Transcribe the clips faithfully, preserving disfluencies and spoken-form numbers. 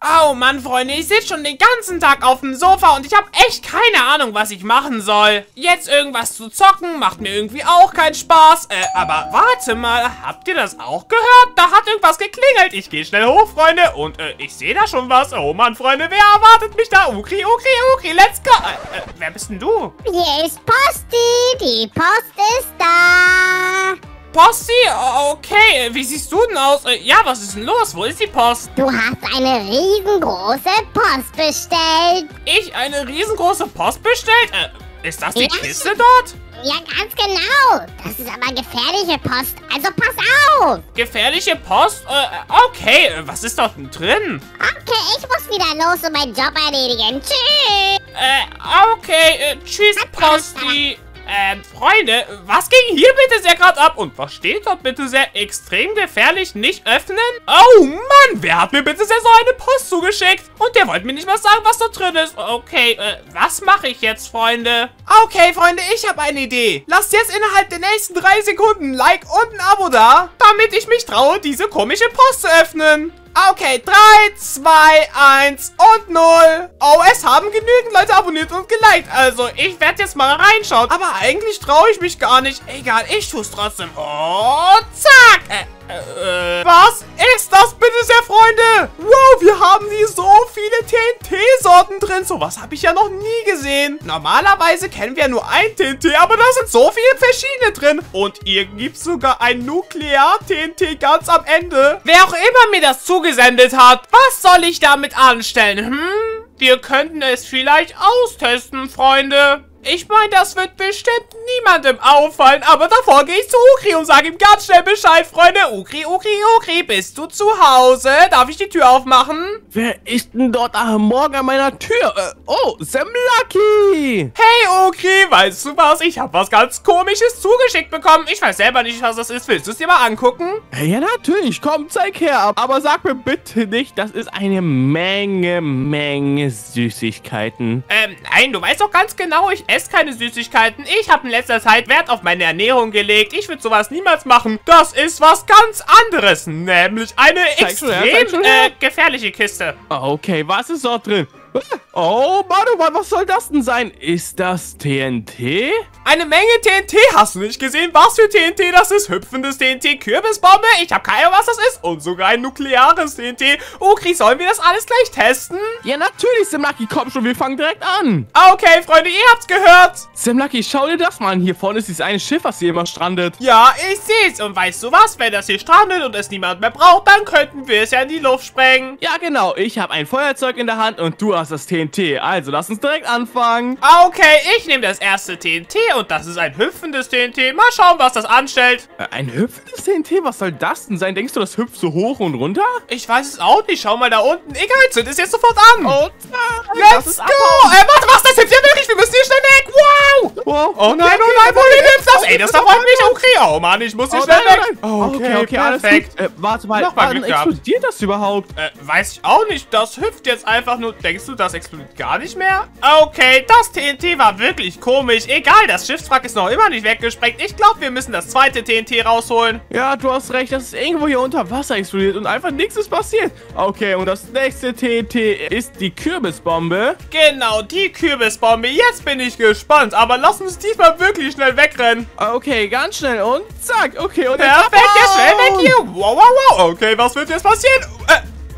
Oh Mann, Freunde, ich sitze schon den ganzen Tag auf dem Sofa und ich habe echt keine Ahnung, was ich machen soll. Jetzt irgendwas zu zocken, macht mir irgendwie auch keinen Spaß. Äh, aber warte mal, habt ihr das auch gehört? Da hat irgendwas geklingelt. Ich gehe schnell hoch, Freunde, und äh, ich sehe da schon was. Oh Mann, Freunde, wer erwartet mich da? Ukri, Ukri, Ukri, let's go. Äh, äh, wer bist denn du? Hier ist Posti, die Post ist da. Posti? Okay, wie siehst du denn aus? Ja, was ist denn los? Wo ist die Post? Du hast eine riesengroße Post bestellt. Ich eine riesengroße Post bestellt? Äh, ist das die ja. Kiste dort? Ja, ganz genau. Das ist aber gefährliche Post, also pass auf. Gefährliche Post? Äh, okay, was ist dort denn drin? Okay, ich muss wieder los und meinen Job erledigen. Tschüss. Äh, okay, äh, tschüss, Posti. Ähm, Freunde, was ging hier bitte sehr gerade ab? Und was steht dort bitte sehr? Extrem gefährlich, nicht öffnen? Oh Mann, wer hat mir bitte sehr so eine Post zugeschickt? Und der wollte mir nicht mal sagen, was da drin ist. Okay, äh, was mache ich jetzt, Freunde? Okay, Freunde, ich habe eine Idee. Lasst jetzt innerhalb der nächsten drei Sekunden ein Like und ein Abo da, damit ich mich traue, diese komische Post zu öffnen. Okay, drei, zwei, eins und null. Oh, es haben genügend Leute abonniert und geliked. Also, ich werde jetzt mal reinschauen. Aber eigentlich traue ich mich gar nicht. Egal, ich tue es trotzdem. Oh, zack. Äh, äh, äh. Was ist das bitte sehr, Freunde? Wow, wir haben hier so viele T N T-Sorten drin. So was habe ich ja noch nie gesehen. Normalerweise kennen wir ja nur ein T N T, aber da sind so viele verschiedene drin. Und ihr gibt sogar ein Nuklear-T N T ganz am Ende. Wer auch immer mir das zugeschickt gesendet hat. Was soll ich damit anstellen? Hm? Wir könnten es vielleicht austesten, Freunde. Ich meine, das wird bestimmt niemandem auffallen, aber davor gehe ich zu Ukri und sage ihm ganz schnell Bescheid, Freunde. Ukri, Ukri, Ukri, bist du zu Hause? Darf ich die Tür aufmachen? Wer ist denn dort am Morgen an meiner Tür? Äh, oh, Semlaki! Hey, Ukri, weißt du was? Ich habe was ganz Komisches zugeschickt bekommen. Ich weiß selber nicht, was das ist. Willst du es dir mal angucken? Ja, natürlich. Komm, zeig her. Aber sag mir bitte nicht, das ist eine Menge, Menge Süßigkeiten. Ähm, nein, du weißt doch ganz genau, ich esse keine Süßigkeiten. Ich habe in letzter Zeit Wert auf meine Ernährung gelegt. Ich würde sowas niemals machen. Das ist was ganz anderes. Nämlich eine extrem äh, gefährliche Kiste. Okay, was ist dort drin? Oh, Mann, was soll das denn sein? Ist das T N T? Eine Menge T N T. Hast du nicht gesehen, was für T N T das ist? Hüpfendes T N T, Kürbisbombe. Ich habe keine Ahnung, was das ist. Und sogar ein nukleares T N T. Ukri, sollen wir das alles gleich testen? Ja, natürlich, Semlaki. Komm schon, wir fangen direkt an. Okay, Freunde, ihr habt's gehört. Semlaki, schau dir das mal an. Hier vorne ist dieses eine Schiff, was hier immer strandet. Ja, ich seh's. Und weißt du was? Wenn das hier strandet und es niemand mehr braucht, dann könnten wir es ja in die Luft sprengen. Ja, genau. Ich habe ein Feuerzeug in der Hand und du hast das T N T. Also, lass uns direkt anfangen. Okay, ich nehme das erste T N T und das ist ein hüpfendes T N T. Mal schauen, was das anstellt. Äh, ein hüpfendes T N T? Was soll das denn sein? Denkst du, das hüpft so hoch und runter? Ich weiß es auch nicht. Schau mal da unten. Egal, zünd es jetzt sofort an. Oh, let's ist go. Äh, warte, was? Das hilft ja wirklich. Wir müssen hier schnell weg. Wow. Wow. Oh nein, okay, oh nein, wo nimmst du das? Ey, das darf heute nicht. Okay, oh Mann, ich muss hier oh, schnell nein, weg. Nein, nein. Okay, okay, okay, alles perfekt. Äh, warte mal, Noch mal Glück explodiert gehabt. Das überhaupt? Äh, weiß ich auch nicht. Das hüpft jetzt einfach nur. Denkst du, das explodiert gar nicht mehr? Okay, das T N T war wirklich komisch. Egal, das Schiffswrack ist noch immer nicht weggesprengt. Ich glaube, wir müssen das zweite T N T rausholen. Ja, du hast recht. Das ist irgendwo hier unter Wasser explodiert und einfach nichts ist passiert. Okay, und das nächste T N T ist die Kürbisbombe. Genau, die Kürbisbombe. Jetzt bin ich gespannt. Aber lass uns diesmal wirklich schnell wegrennen. Okay, ganz schnell und zack. Okay, und perfekt, jetzt schnell weg hier. Wow, wow, wow. Okay, was wird jetzt passieren? Äh.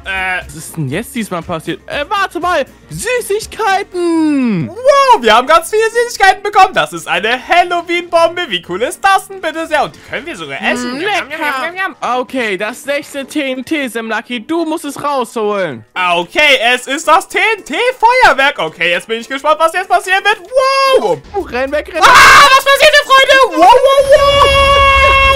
Äh, was ist denn jetzt diesmal passiert? Äh, warte mal. Süßigkeiten. Wow, wir haben ganz viele Süßigkeiten bekommen. Das ist eine Halloween-Bombe. Wie cool ist das denn bitte sehr? Und die können wir sogar essen. Mm, lecker. Yum, yum, yum, yum. Okay, das nächste T N T, Semlaki. Du musst es rausholen. Okay, es ist das T N T-Feuerwerk. Okay, jetzt bin ich gespannt, was jetzt passieren wird. Wow. Oh, renn weg, renn weg. Ah, was passiert denn, Freunde? Wow, wow,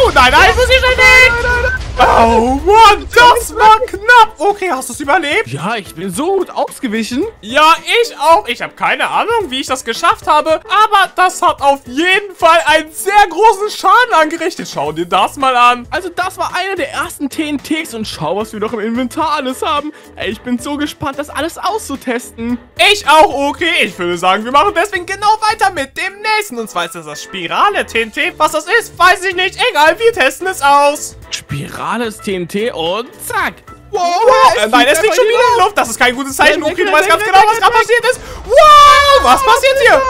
wow. Nein, nein, ich muss hier schon weg. Oh, Mann, das war knapp. Okay, hast du es überlebt? Ja, ich bin so gut ausgewichen. Ja, ich auch. Ich habe keine Ahnung, wie ich das geschafft habe. Aber das hat auf jeden Fall einen sehr großen Schaden angerichtet. Schau dir das mal an. Also, das war einer der ersten T N Ts. Und schau, was wir doch im Inventar alles haben. Ey, ich bin so gespannt, das alles auszutesten. Ich auch, okay. Ich würde sagen, wir machen deswegen genau weiter mit dem nächsten. Und zwar ist das das Spirale T N T. Was das ist, weiß ich nicht. Egal, wir testen es aus. Spirale. Spirales T N T und zack. Wow, wow. Äh, nein, es fliegt schon wieder in die Luft. Das ist kein gutes Zeichen. Ukri, du weißt ganz genau, was gerade passiert ist. Wow, was passiert hier?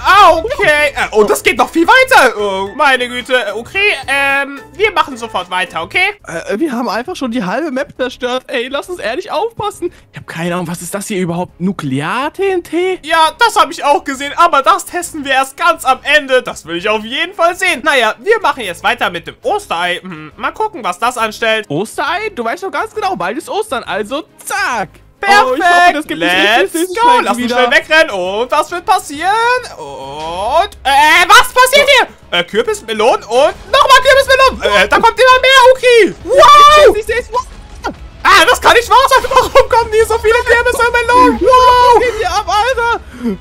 Ah, okay. Äh, oh, das geht noch viel weiter. Oh, meine Güte. Okay, ähm, wir machen sofort weiter, okay? Äh, wir haben einfach schon die halbe Map zerstört. Ey, lass uns ehrlich aufpassen. Ich habe keine Ahnung, was ist das hier überhaupt? Nuklear-T N T? Ja, das habe ich auch gesehen, aber das testen wir erst ganz am Ende. Das will ich auf jeden Fall sehen. Naja, wir machen jetzt weiter mit dem Osterei. Hm, mal gucken, was das anstellt. Osterei? Du weißt doch ganz genau, bald ist Ostern, also zack. Perfekt! Oh, ich hoffe, das gibt Let's nicht go! Lass uns schnell wegrennen. Und was wird passieren? Und... Äh, was passiert hier? Äh, Kürbismelon und... Nochmal Kürbismelon! Wow. Äh, da kommt immer mehr, Ukri! Wow! Ich seh's, ich seh's. Ah, das kann nicht wahr sein! Warum kommen hier so viele Kürbismelonen? Wow! Geht hier ab, Alter!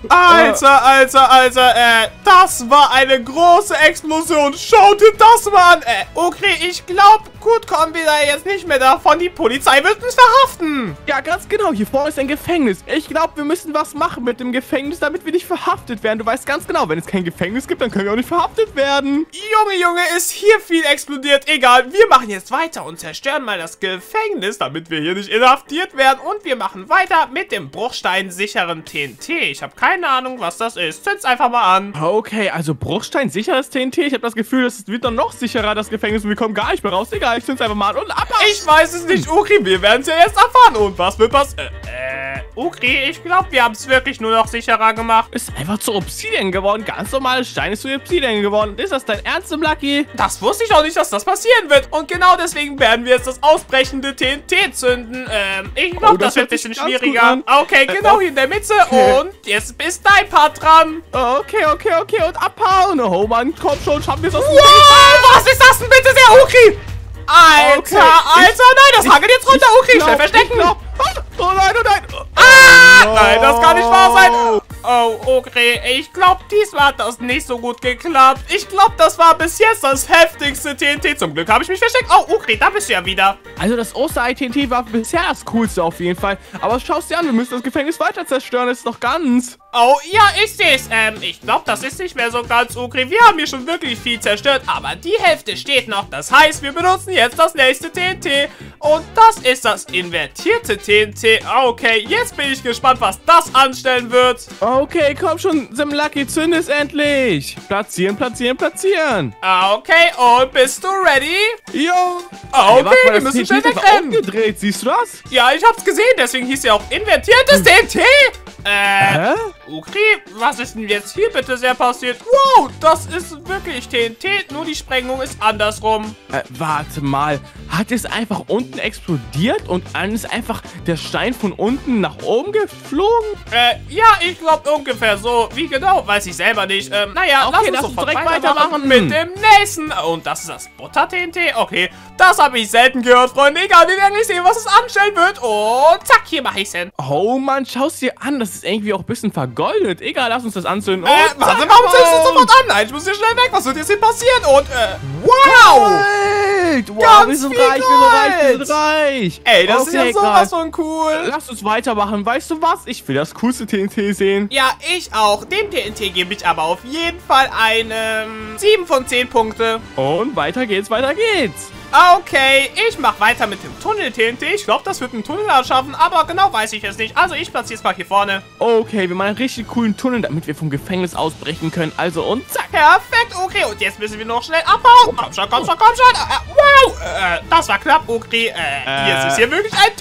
Alter, Alter, Alter, äh, das war eine große Explosion. Schau dir das mal an. Äh, okay, ich glaube, gut kommen wir da jetzt nicht mehr davon. Die Polizei wird uns verhaften. Ja, ganz genau. Hier vorne ist ein Gefängnis. Ich glaube, wir müssen was machen mit dem Gefängnis, damit wir nicht verhaftet werden. Du weißt ganz genau, wenn es kein Gefängnis gibt, dann können wir auch nicht verhaftet werden. Junge, Junge, ist hier viel explodiert. Egal, wir machen jetzt weiter und zerstören mal das Gefängnis, damit wir hier nicht inhaftiert werden. Und wir machen weiter mit dem bruchsteinsicheren T N T. Ich habe keine Ahnung, was das ist. Zünd's einfach mal an. Okay, also Bruchstein, sicheres T N T. Ich habe das Gefühl, es wird dann noch sicherer, das Gefängnis. Und wir kommen gar nicht mehr raus. Egal, ich zünd's einfach mal an und ab. Ich weiß es nicht, Ukri. Wir werden es ja erst erfahren. Und was wird passieren? Äh, äh, Ukri, ich glaube, wir haben es wirklich nur noch sicherer gemacht. Ist einfach zu Obsidian geworden. Ganz normal, Stein ist zu Obsidian geworden. Ist das dein Ernst, Semlaki? Das wusste ich auch nicht, dass das passieren wird. Und genau deswegen werden wir jetzt das ausbrechende T N T zünden. Ähm, ich glaube, oh, das, das wird ein bisschen schwieriger. Okay, genau äh, hier in der Mitte. Okay. Und jetzt Jetzt bist dein Part dran. Okay, okay, okay. Und abhauen. Oh Mann, komm schon, schaffen wir es aus dem Weg. Wow, was ist das denn bitte, der Ukri? Alter, okay. Alter, nein, das hagelt jetzt runter, Ukri. Schnell verstecken. Oh nein, oh nein. Ah, no. Nein, das kann nicht wahr sein. Oh, Ukri, ich glaube, diesmal hat das nicht so gut geklappt. Ich glaube, das war bis jetzt das heftigste T N T. Zum Glück habe ich mich versteckt. Oh, Ukri, da bist du ja wieder. Also das Osterei-T N T war bisher das Coolste auf jeden Fall. Aber schau's dir an, wir müssen das Gefängnis weiter zerstören. Das ist noch ganz... Oh, ja, ich seh's. Ähm, ich glaube, das ist nicht mehr so ganz okay. Wir haben hier schon wirklich viel zerstört, aber die Hälfte steht noch. Das heißt, wir benutzen jetzt das nächste T N T. Und das ist das invertierte T N T. Okay, jetzt bin ich gespannt, was das anstellen wird. Okay, komm schon, Semlaki, zünde es endlich. Platzieren, platzieren, platzieren. Okay, und bist du ready? Jo. Okay, okay wir müssen schnell wegrennen. Gedreht, siehst du das? Ja, ich hab's gesehen, deswegen hieß ja auch invertiertes T N T. Äh, Ukri, was ist denn jetzt hier bitte sehr passiert? Wow, das ist wirklich T N T, nur die Sprengung ist andersrum. Äh, warte mal, hat es einfach unten explodiert und dann ist einfach der Stein von unten nach oben geflogen? Äh, ja, ich glaube ungefähr so. Wie genau, weiß ich selber nicht. Ähm, naja, okay, lass uns direkt weitermachen, weitermachen mit dem nächsten. Und das ist das Butter-T N T. Okay, das habe ich selten gehört, Freunde. Egal, wir werden nicht sehen, was es anstellen wird. Und zack, hier mache ich's hin. Oh Mann, schau's dir an, das ist irgendwie auch ein bisschen vergoldet. Egal, lass uns das anzünden. Äh, oh, warte, zack, warum zündest du sofort an? Nein, ich muss hier schnell weg. Was wird jetzt hier passieren? Und, äh, wow! Gold. Wow, ganz wir sind viel reich, Gold. wir sind reich, wir sind reich. Ey, das okay, ist ja sowas von cool. Lass uns weitermachen. Weißt du was? Ich will das coolste T N T sehen. Ja, ich auch. Dem T N T gebe ich aber auf jeden Fall einen sieben von zehn Punkte. Und weiter geht's, weiter geht's. Okay, ich mache weiter mit dem Tunnel-T N T. Ich glaube, das wird einen Tunnel erschaffen, aber genau weiß ich es nicht. Also ich platziere es mal hier vorne. Okay, wir machen einen richtig coolen Tunnel, damit wir vom Gefängnis ausbrechen können. Also und zack. Perfekt, okay. Und jetzt müssen wir noch schnell abhauen. Komm schon, komm schon, komm schon. Äh, wow, äh, das war knapp, okay. Äh, jetzt äh. ist hier wirklich ein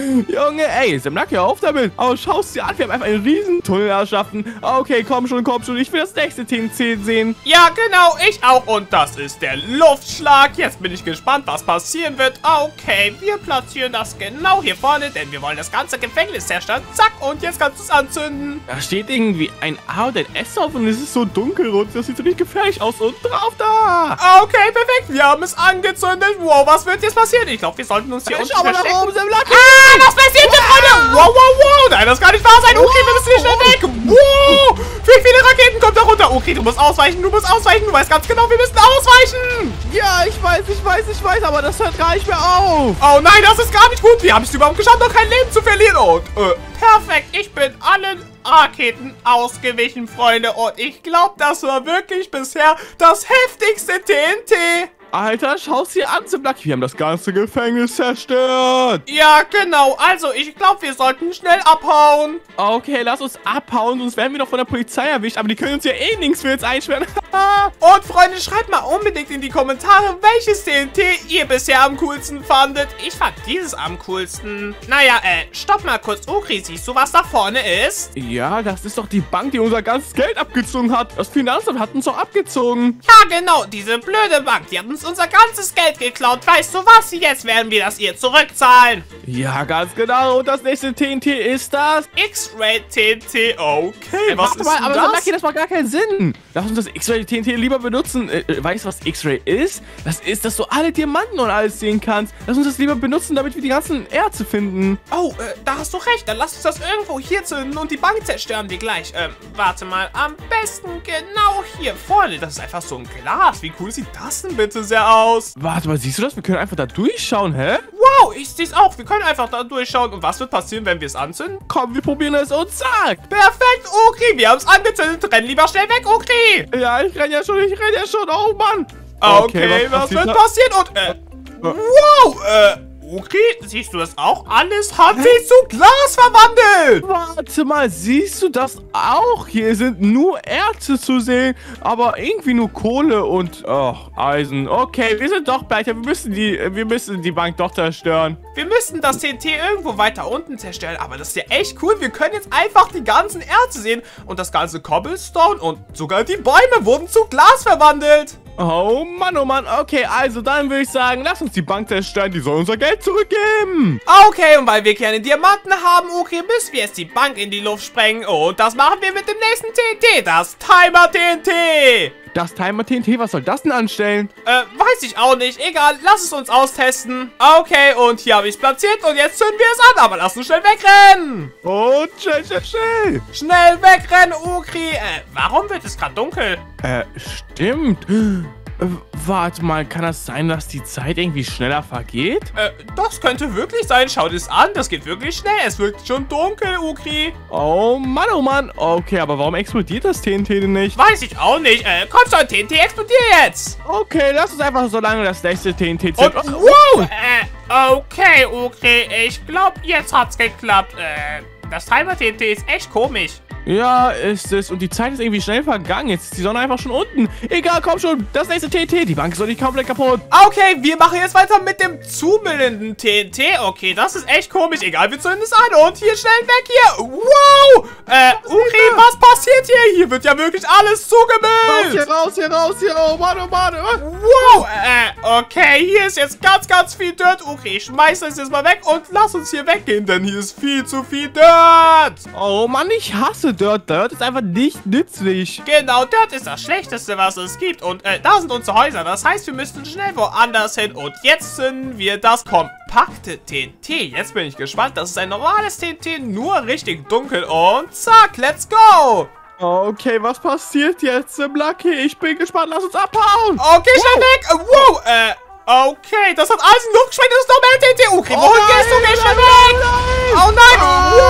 Tunnel. Junge, ey, Semlaki, hör auf damit. Oh, schau's dir an, wir haben einfach einen riesen Tunnel erschaffen. Okay, komm schon, komm schon. Ich will das nächste T N T sehen. Ja, genau, ich auch. Und das ist der Luftschlag. Jetzt bin ich gespannt, was passieren wird. Okay, wir platzieren das genau hier vorne, denn wir wollen das ganze Gefängnis zerstören. Zack, und jetzt kannst du es anzünden. Da steht irgendwie ein A und ein S auf und es ist so dunkelrot. Das sieht so nicht gefährlich aus. Und drauf da. Okay, perfekt. Wir haben es angezündet. Wow, was wird jetzt passieren? Ich glaube, wir sollten uns hier unten verstecken. Oben, ah, was passiert denn, Freunde? Wow, wow, wow. Nein, das kann nicht wahr sein. Okay, wir müssen hier schnell weg. Wow. Wie viele Raketen kommt da runter? Okay, du musst ausweichen, du musst ausweichen. Du weißt ganz genau, wir müssen ausweichen. Ja, ich weiß. Ich weiß, ich weiß, aber das hört gar nicht mehr auf. Oh nein, das ist gar nicht gut. Wie habe ich es überhaupt geschafft, noch kein Leben zu verlieren? Und, äh, perfekt. Ich bin allen Raketen ausgewichen, Freunde. Und ich glaube, das war wirklich bisher das heftigste T N T. Alter, schau's dir an, Semlaki. Wir haben das ganze Gefängnis zerstört. Ja, genau. Also, ich glaube, wir sollten schnell abhauen. Okay, lass uns abhauen, sonst werden wir noch von der Polizei erwischt. Aber die können uns ja eh nichts für jetzt einsperren. Und, Freunde, schreibt mal unbedingt in die Kommentare, welches T N T ihr bisher am coolsten fandet. Ich fand dieses am coolsten. Naja, äh, stopp mal kurz. Ukri, siehst du, was da vorne ist? Ja, das ist doch die Bank, die unser ganzes Geld abgezogen hat. Das Finanzamt hat uns doch abgezogen. Ja, genau. Diese blöde Bank, die hat uns unser ganzes Geld geklaut. Weißt du was? Jetzt werden wir das ihr zurückzahlen. Ja, ganz genau. Und das nächste T N T ist das X-Ray T N T. Okay, hey, was ist mal, denn aber das? Semlaki, das macht gar keinen Sinn. Lass uns das X-Ray T N T lieber benutzen. Äh, weißt du, was X-Ray ist? Das ist, dass du alle Diamanten und alles sehen kannst. Lass uns das lieber benutzen, damit wir die ganzen Erze finden. Oh, äh, da hast du recht. Dann lass uns das irgendwo hier zünden und die Bank zerstören wir gleich. Ähm, warte mal. Am besten genau hier vorne. Das ist einfach so ein Glas. Wie cool sieht das denn bitte sehr aus? Warte mal, siehst du das? Wir können einfach da durchschauen, hä? Wow, ich sehe es auch. Wir können einfach da durchschauen. Und was wird passieren, wenn wir es anzünden? Komm, wir probieren es und zack. Perfekt, Ukri. Wir haben es angezündet. Renn lieber schnell weg, Ukri. Ja, ich renn ja schon, ich renn ja schon. Oh, Mann. Okay, okay was, was wird passieren? Und, äh, wow, äh. Ukri, siehst du das auch? Alles hat Hä? sich zu Glas verwandelt. Warte mal, siehst du das auch? Hier sind nur Erze zu sehen, aber irgendwie nur Kohle und oh, Eisen. Okay, wir sind doch gleich. Wir müssen die, wir müssen die Bank doch zerstören. Wir müssen das T N T irgendwo weiter unten zerstören, aber das ist ja echt cool. Wir können jetzt einfach die ganzen Erze sehen und das ganze Cobblestone und sogar die Bäume wurden zu Glas verwandelt. Oh Mann, oh Mann, okay, also dann würde ich sagen, lass uns die Bank zerstören, die soll unser Geld zurückgeben. Okay, und weil wir keine Diamanten haben, okay, müssen wir jetzt die Bank in die Luft sprengen und das machen wir mit dem nächsten T N T, das Timer T N T. Das Timer T N T, was soll das denn anstellen? Äh, weiß ich auch nicht. Egal, lass es uns austesten. Okay, und hier habe ich es platziert und jetzt zünden wir es an. Aber lass uns schnell wegrennen. Und schnell, schnell, schnell. Schnell wegrennen, Ukri. Äh, warum wird es gerade dunkel? Äh, stimmt. Warte mal, kann das sein, dass die Zeit irgendwie schneller vergeht? Äh, das könnte wirklich sein. Schaut es an, das geht wirklich schnell. Es wird schon dunkel, Ukri. Oh Mann, oh Mann. Okay, aber warum explodiert das T N T denn nicht? Weiß ich auch nicht. Äh, komm schon, T N T explodiert jetzt. Okay, lass uns einfach so lange das nächste T N T zählen. Und, wow! Äh, okay, Ukri, ich glaube, jetzt hat's geklappt. Äh, das Timer T N T ist echt komisch. Ja, ist es. Und die Zeit ist irgendwie schnell vergangen. Jetzt ist die Sonne einfach schon unten. Egal, komm schon. Das nächste T N T. Die Bank ist doch nicht komplett kaputt. Okay, wir machen jetzt weiter mit dem zumüllenden T N T. Okay, das ist echt komisch. Egal, wir zünden es an. Und hier schnell weg hier. Wow. Äh, Ukri, was passiert hier? Hier wird ja wirklich alles zugemüllt. Raus, hier raus, hier raus, hier. Oh Mann, oh Mann. Wow. Äh, okay, hier ist jetzt ganz, ganz viel Dirt. Ukri, ich schmeiß das jetzt mal weg und lass uns hier weggehen, denn hier ist viel zu viel Dirt. Oh Mann, ich hasse Dirt. Dirt ist einfach nicht nützlich. Genau, Dirt ist das Schlechteste, was es gibt. Und äh, da sind unsere Häuser. Das heißt, wir müssen schnell woanders hin. Und jetzt zünden wir das kompakte T N T. Jetzt bin ich gespannt. Das ist ein normales T N T, nur richtig dunkel. Und zack, let's go. Okay, was passiert jetzt, Semlaki? Ich bin gespannt. Lass uns abhauen. Okay, schnell weg. Wow, äh, okay. Das hat alles in Luft gesprengt. Das ist normal T N T. Okay, wohin gehst du? Geh schnell weg. Oh nein. Wow.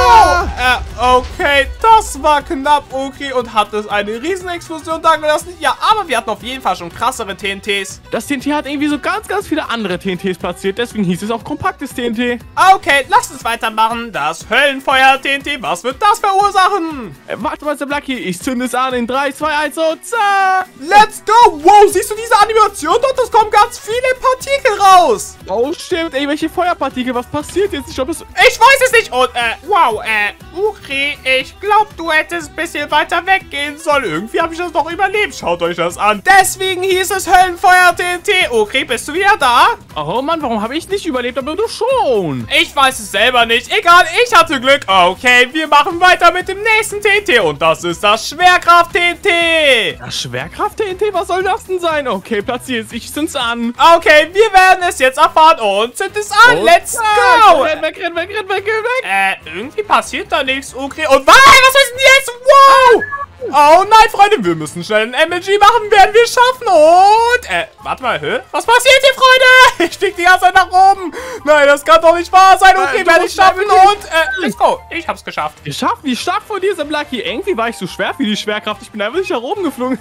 Okay, das war knapp, Ukri, und hat es eine Riesenexplosion dagelassen. Ja, aber wir hatten auf jeden Fall schon krassere T N Ts. Das T N T hat irgendwie so ganz, ganz viele andere T N Ts platziert, deswegen hieß es auch kompaktes T N T. Okay, lasst uns weitermachen. Das Höllenfeuer T N T, was wird das verursachen? Äh, warte mal, Semlaki, ich zünde es an in drei, zwei, eins und zack. Let's go. Wow, siehst du diese Animation dort? Es kommen ganz viele Partikel raus. Oh, stimmt. Ey, welche Feuerpartikel? Was passiert jetzt? Ich glaube, es... Ich weiß es nicht. Und, äh, wow, äh, Ukri. Ich glaube, du hättest ein bisschen weiter weggehen sollen. Irgendwie habe ich das doch überlebt. Schaut euch das an. Deswegen hieß es Höllenfeuer T N T. Okay, bist du wieder da? Oh Mann, warum habe ich nicht überlebt, aber du schon? Ich weiß es selber nicht. Egal, ich hatte Glück. Okay, wir machen weiter mit dem nächsten T N T. Und das ist das Schwerkraft T N T. Das Schwerkraft T N T? Was soll das denn sein? Okay, platziert es. Ich zünd's an. Okay, wir werden es jetzt erfahren und zünd es an. Und let's go. Renn weg, renn weg, renn weg, renn weg. Äh, irgendwie passiert da nichts. Okay, und was? Was ist denn jetzt? Wow! Oh nein, Freunde, wir müssen schnell ein M L G machen, werden wir schaffen. Und, äh, warte mal, hä? Was passiert hier, Freunde? Ich stieg die ganze Zeit nach oben. Nein, das kann doch nicht wahr sein. Okay, äh, werde ich schaffen und, äh, let's go. Ich hab's geschafft. Geschafft? Wie stark von dir, Semlaki. Irgendwie war ich so schwer wie die Schwerkraft. Ich bin einfach nicht nach oben geflogen.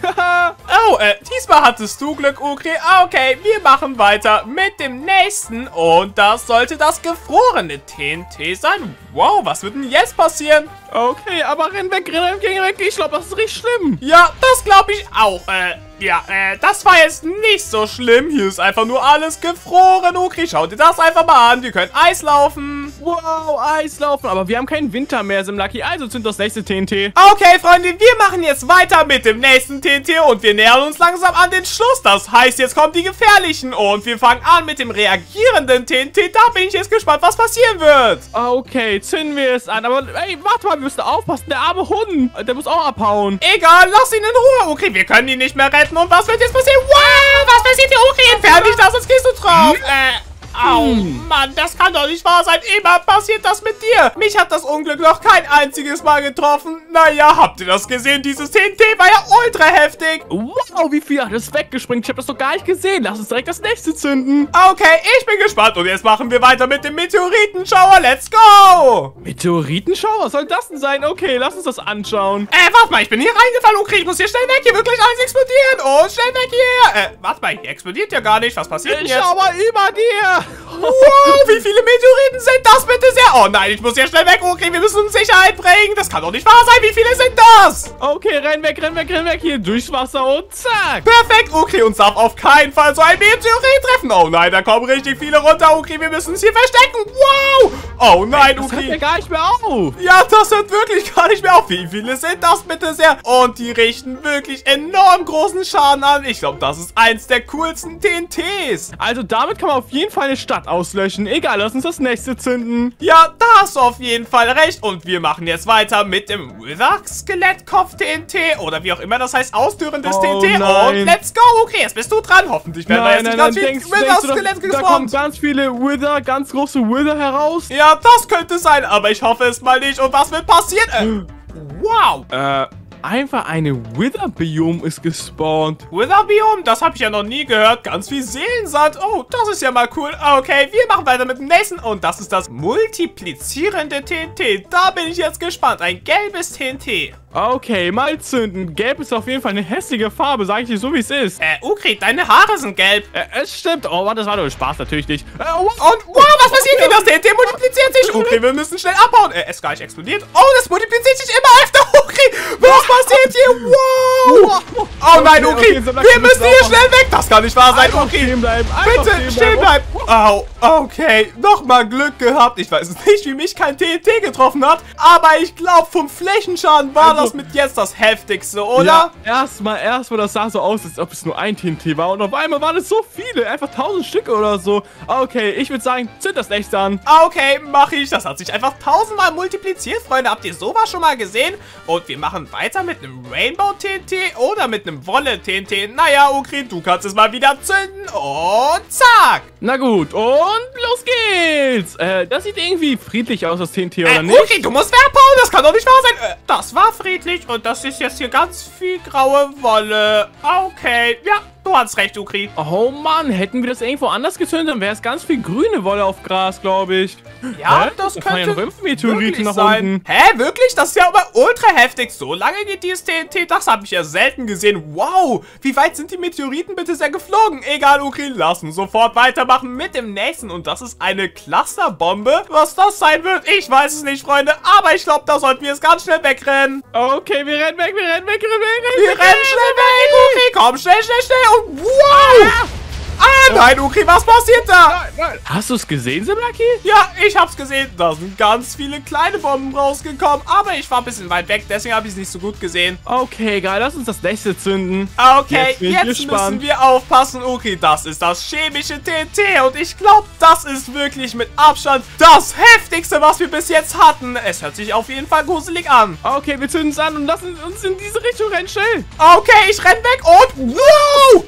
Oh, äh, diesmal hattest du Glück, Ukri. Okay, wir machen weiter mit dem nächsten. Und das sollte das gefrorene T N T sein. Wow, was wird denn jetzt passieren? Okay, aber renn weg, renn weg, renn weg. Ich glaube, das ist richtig schlimm. Ja, das glaube ich auch. Äh, ja, äh, das war jetzt nicht so schlimm. Hier ist einfach nur alles gefroren. Okay, schaut dir das einfach mal an. Wir können Eis laufen. Wow, Eis laufen. Aber wir haben keinen Winter mehr, Semlaki. Also zünd das nächste T N T. Okay, Freunde, wir machen jetzt weiter mit dem nächsten T N T. Und wir nähern uns langsam an den Schluss. Das heißt, jetzt kommen die gefährlichen. Und wir fangen an mit dem reagierenden T N T. Da bin ich jetzt gespannt, was passieren wird. Okay, zünden wir es an. Aber, ey, warte mal. Wir müssen aufpassen. Der arme Hund. Der muss auch abhauen. Egal, lass ihn in Ruhe. Okay, wir können ihn nicht mehr retten. Und was wird jetzt passieren? Wow, was passiert hier? Okay, entferne dich das, sonst gehst du drauf. Äh... Au, Mann, das kann doch nicht wahr sein. Immer passiert das mit dir. Mich hat das Unglück noch kein einziges Mal getroffen. Naja, habt ihr das gesehen? Dieses T N T war ja ultra heftig. Wow, wie viel hat es weggesprengt? Ich habe das doch gar nicht gesehen. Lass uns direkt das nächste zünden. Okay, ich bin gespannt. Und jetzt machen wir weiter mit dem Meteoritenschauer. Let's go. Meteoritenschauer? Was soll das denn sein? Okay, lass uns das anschauen. Äh, warte mal, ich bin hier reingefallen. Okay, ich muss hier schnell weg. Hier wirklich alles explodieren. Oh, schnell weg hier. Äh, warte mal, hier explodiert ja gar nicht. Was passiert denn jetzt? Ich schau mal über dir. Wow, wie viele Meteoriten sind das bitte sehr? Oh nein, ich muss hier schnell weg. Okay, wir müssen uns Sicherheit bringen. Das kann doch nicht wahr sein. Wie viele sind das? Okay, renn weg, renn weg, renn weg. Hier durchs Wasser und zack. Perfekt, okay, uns darf auf keinen Fall so ein Meteorit treffen. Oh nein, da kommen richtig viele runter. Okay, wir müssen uns hier verstecken. Wow. Oh nein, okay. Das hört ja gar nicht mehr auf. Ja, das hört wirklich gar nicht mehr auf. Wie viele sind das bitte sehr? Und die richten wirklich enorm großen Schaden an. Ich glaube, das ist eins der coolsten T N Ts. Also damit kann man auf jeden Fall Stadt auslöschen. Egal, lass uns das nächste zünden. Ja, da hast du auf jeden Fall recht. Und wir machen jetzt weiter mit dem Wither-Skelettkopf-T N T oder wie auch immer das heißt, ausdürendes oh, T N T. Nein. Und let's go. Okay, jetzt bist du dran. Hoffentlich werden wir jetzt nicht ganz viel Wither-Skelett gespawnt. Da kommen ganz viele Wither, ganz große Wither heraus. Ja, das könnte sein, aber ich hoffe es mal nicht. Und was wird passieren? Äh, wow. Äh, einfach eine Wither-Biom ist gespawnt. Wither-Biom? Das habe ich ja noch nie gehört. Ganz viel Seelensand. Oh, das ist ja mal cool. Okay, wir machen weiter mit dem nächsten. Und das ist das multiplizierende T N T. Da bin ich jetzt gespannt. Ein gelbes T N T. Okay, mal zünden. Gelb ist auf jeden Fall eine hässliche Farbe, sage ich dir so, wie es ist. Äh, Ukri, deine Haare sind gelb. Äh, es stimmt. Oh, Mann, das war doch Spaß, natürlich nicht. Äh, oh, und, wow, was passiert hier? Das T N T multipliziert sich. Ukri, wir müssen schnell abbauen. Äh, es ist gar nicht explodiert. Oh, das multipliziert sich immer öfter. Ukri, was passiert hier? Wow. Oh nein, Ukri, okay, okay, wir müssen hier schnell weg. Das kann nicht wahr sein, Ukri. Stehen bleiben. Bitte, stehen bleiben. Au, oh, okay. Nochmal Glück gehabt. Ich weiß nicht, wie mich kein T N T getroffen hat, aber ich glaube, vom Flächenschaden war das mit jetzt das heftigste, oder? Ja, erstmal, erstmal, das sah so aus, als ob es nur ein T N T war. Und auf einmal waren es so viele, einfach tausend Stück oder so. Okay, ich würde sagen, zünd das nächste an. Okay, mache ich. Das hat sich einfach tausendmal multipliziert, Freunde. Habt ihr sowas schon mal gesehen? Und wir machen weiter mit einem Rainbow-T N T oder mit einem Wolle-T N T. Naja, Ukri, du kannst es mal wieder zünden. Und zack. Na gut, und los geht's. Äh, das sieht irgendwie friedlich aus, das T N T, oder äh, nicht? Ukri, du musst abbauen, das kann doch nicht wahr sein. Äh, das war friedlich. Und das ist jetzt hier ganz viel graue Wolle. Okay, ja, du hast recht, Ukri. Oh Mann, hätten wir das irgendwo anders gezündet, dann wäre es ganz viel grüne Wolle auf Gras, glaube ich. Ja, hä? Das, das könnte wirklich nach sein. Unten. Hä, wirklich? Das ist ja aber ultra heftig. So lange geht dieses T N T, das habe ich ja selten gesehen. Wow, wie weit sind die Meteoriten bitte sehr geflogen? Egal, Ukri, lass uns sofort weitermachen mit dem nächsten. Und das ist eine Clusterbombe. Was das sein wird, ich weiß es nicht, Freunde. Aber ich glaube, da sollten wir jetzt ganz schnell wegrennen. Okay, wir rennen weg, wir rennen weg, wir rennen weg. Wir, wir rennen, rennen schnell weg, Ukri. Okay, komm, schnell, schnell, schnell. Und wow! Ah, ah nein, Ukri, was passiert da? Nein, nein. Hast du es gesehen, Semlaki? Ja, ich hab's gesehen. Da sind ganz viele kleine Bomben rausgekommen. Aber ich war ein bisschen weit weg, deswegen habe ich es nicht so gut gesehen. Okay, geil, lass uns das nächste zünden. Okay, jetzt, jetzt müssen spannend. wir aufpassen, Ukri. Das ist das chemische T N T. Und ich glaube, das ist wirklich mit Abstand das heftigste, was wir bis jetzt hatten. Es hört sich auf jeden Fall gruselig an. Okay, wir zünden es an und lassen uns in diese Richtung rennen, schnell. Okay, ich renn weg und... Wow!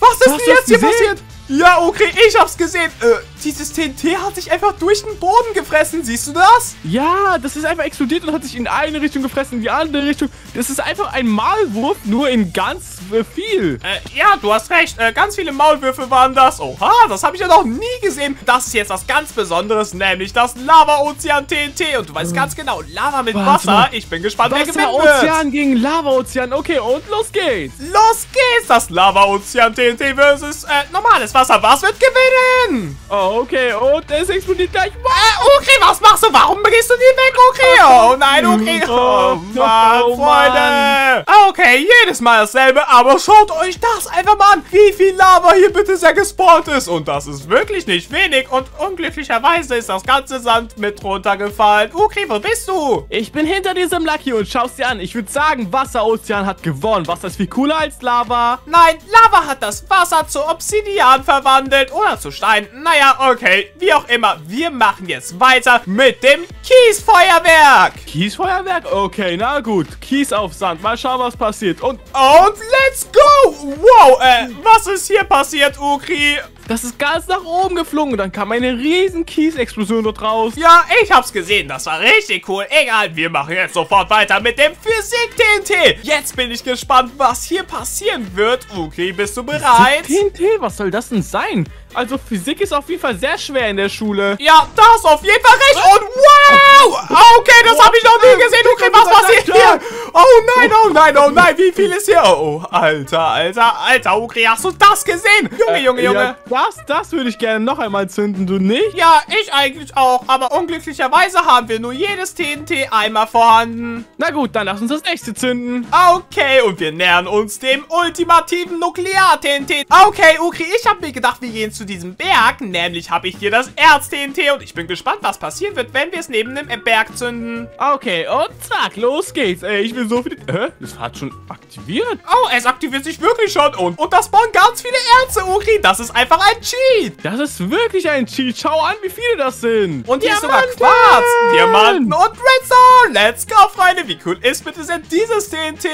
Was ist denn jetzt hier passiert? Ja, okay, ich hab's gesehen. Äh, Dieses T N T hat sich einfach durch den Boden gefressen. Siehst du das? Ja, das ist einfach explodiert und hat sich in eine Richtung gefressen, in die andere Richtung. Das ist einfach ein Maulwurf, nur in ganz äh, viel. Äh, ja, du hast recht. Äh, ganz viele Maulwürfe waren das. Oha, das habe ich ja noch nie gesehen. Das ist jetzt was ganz Besonderes, nämlich das Lava-Ozean-T N T. Und du weißt äh. ganz genau, Lava mit Warte. Wasser. Ich bin gespannt, Wasser, wer gewinnt. Wasser-Ozean gegen Lava-Ozean. Okay, und los geht's. Los geht's. Das Lava-Ozean-T N T versus äh, normales Wasser. Was wird gewinnen? Oh. Okay, und es explodiert gleich. Äh, Ukri, was machst du? Warum gehst du nie weg, Ukri? Oh nein, Ukri. Oh Mann, oh, Freunde. Okay, jedes Mal dasselbe, aber schaut euch das einfach mal an, wie viel Lava hier bitte sehr gespawnt ist. Und das ist wirklich nicht wenig. Und unglücklicherweise ist das ganze Sand mit runtergefallen. Ukri, wo bist du? Ich bin hinter diesem Lucky und schaust dir an. Ich würde sagen, Wasser-Ozean hat gewonnen. Wasser ist viel cooler als Lava. Nein, Lava hat das Wasser zu Obsidian verwandelt oder zu Stein. Naja, okay, wie auch immer, wir machen jetzt weiter mit dem Kiesfeuerwerk. Kiesfeuerwerk? Okay, na gut. Kies auf Sand. Mal schauen, was passiert. Und, und let's go! Wow, äh, was ist hier passiert, Ukri? Das ist ganz nach oben geflogen und dann kam eine riesen Kiesexplosion dort raus. Ja, ich hab's gesehen. Das war richtig cool. Egal, wir machen jetzt sofort weiter mit dem Physik-T N T. Jetzt bin ich gespannt, was hier passieren wird. Ukri, bist du bereit? Physik-T N T? Was soll das denn sein? Also Physik ist auf jeden Fall sehr schwer in der Schule. Ja, das ist auf jeden Fall recht. Und wow! Okay, das habe ich noch nie gesehen. Ukri, was passiert hier? Oh nein, oh nein, oh nein. Wie viel ist hier? Oh, Alter, Alter, Alter. Ukri, hast du das gesehen? Junge, Junge, Junge. Das, das würde ich gerne noch einmal zünden, du nicht? Ja, ich eigentlich auch. Aber unglücklicherweise haben wir nur jedes T N T einmal vorhanden. Na gut, dann lass uns das nächste zünden. Okay, und wir nähern uns dem ultimativen Nuklear-T N T. Okay, Ukri, ich habe mir gedacht, wir gehen zu diesem Berg. Nämlich habe ich hier das Erz-T N T. Und ich bin gespannt, was passieren wird, wenn wir es neben dem Berg zünden. Okay, und zack, los geht's. Ey, ich will so viel... Hä? Das hat schon aktiviert. Oh, es aktiviert sich wirklich schon. Und, und das spawnen ganz viele Erze, Ukri. Das ist einfach ein Cheat. Das ist wirklich ein Cheat. Schau an, wie viele das sind. Und hier ist sogar Quarz, Diamanten und Redstone. Let's go, Freunde. Wie cool ist bitte sind dieses T N T?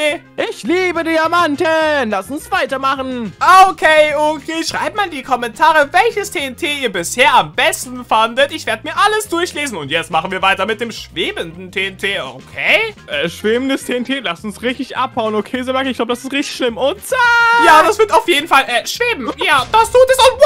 Ich liebe Diamanten. Lass uns weitermachen. Okay, okay. Schreibt mal in die Kommentare, welches T N T ihr bisher am besten fandet. Ich werde mir alles durchlesen. Und jetzt machen wir weiter mit dem schwebenden T N T. Okay? Äh, schwebendes T N T. Lass uns richtig abhauen. Okay, Semlaki, ich glaube, das ist richtig schlimm. Und zack. Ja, das wird auf jeden Fall äh, schweben. Ja, das tut es. Und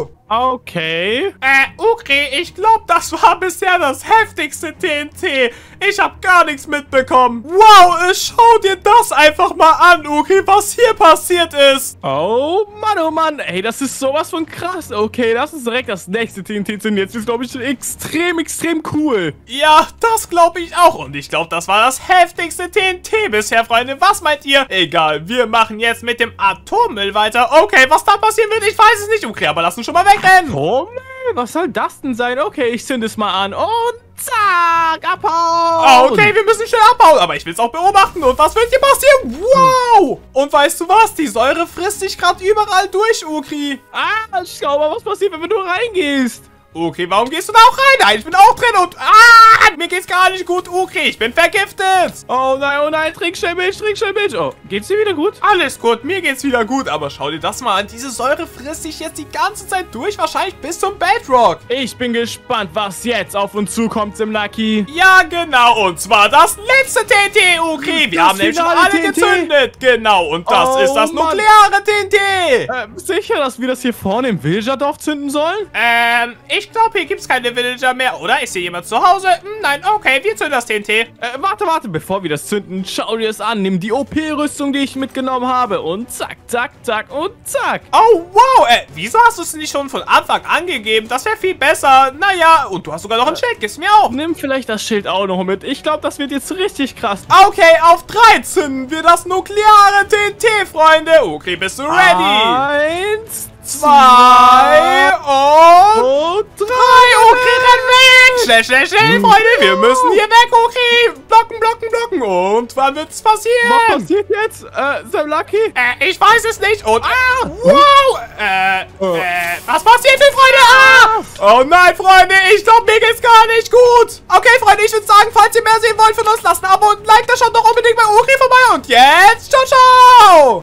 wow! Okay. Äh, Ukri, ich glaube, das war bisher das heftigste T N T. Ich habe gar nichts mitbekommen. Wow, äh, schau dir das einfach mal an, Ukri, was hier passiert ist. Oh, Mann, oh Mann. Ey, das ist sowas von krass. Okay, lass uns direkt das nächste T N T zünden. Jetzt ist, glaube ich, extrem, extrem cool. Ja, das glaube ich auch. Und ich glaube, das war das heftigste T N T bisher, Freunde. Was meint ihr? Egal, wir machen jetzt mit dem Atommüll weiter. Okay, was da passieren wird, ich weiß es nicht, Ukri, aber lass uns schon mal weg. Atommüll? Was soll das denn sein? Okay, ich zünde es mal an und zack, abhauen. Okay, wir müssen schnell abhauen, aber ich will es auch beobachten. Und was wird hier passieren? Wow! Und weißt du was? Die Säure frisst sich gerade überall durch, Ukri. Ah, schau mal, was passiert, wenn du reingehst. Okay, warum gehst du da auch rein? Nein, ich bin auch drin und... Ah, mir geht's gar nicht gut, Ukri. Ich bin vergiftet. Oh nein, oh nein. Trink schnell Milch, trink schnell Milch. Oh, geht's dir wieder gut? Alles gut, mir geht's wieder gut. Aber schau dir das mal an. Diese Säure frisst sich jetzt die ganze Zeit durch. Wahrscheinlich bis zum Bedrock. Ich bin gespannt, was jetzt auf uns zukommt, Semlaki. Ja, genau. Und zwar das letzte T N T, Ukri. Wir das haben nämlich schon alle T N T gezündet. Genau, und das oh, ist das Mann. nukleare T N T. Äh, sicher, dass wir das hier vorne im Villagerdorf zünden sollen? Ähm, ich... Ich glaube, hier gibt es keine Villager mehr, oder? Ist hier jemand zu Hause? Hm, nein, okay, wir zünden das T N T. Äh, warte, warte, bevor wir das zünden, schau dir das an. Nimm die O P-Rüstung, die ich mitgenommen habe. Und zack, zack, zack und zack. Oh, wow, äh, wieso hast du es nicht schon von Anfang angegeben? Das wäre viel besser. Naja, und du hast sogar noch ein Schild, gib's mir auch. Nimm vielleicht das Schild auch noch mit. Ich glaube, das wird jetzt richtig krass. Okay, auf drei zünden wir das nukleare T N T, Freunde. Okay, bist du ready? Eins, zwei und drei. Okay, dann weg. Schnell, schnell, schnell, Freunde. Wir müssen hier weg, okay. Blocken, blocken, blocken. Und wann wird's passieren? Was passiert jetzt? Äh, Semlaki? Äh, ich weiß es nicht. Und, ah, wow. Äh, äh, was passiert denn, Freunde? Ah. Oh nein, Freunde. Ich glaube, mir geht's gar nicht gut. Okay, Freunde, ich würde sagen, falls ihr mehr sehen wollt von uns, lasst ein Abo und ein Like. Da schaut doch unbedingt bei Ukri vorbei. Und jetzt, ciao, ciao.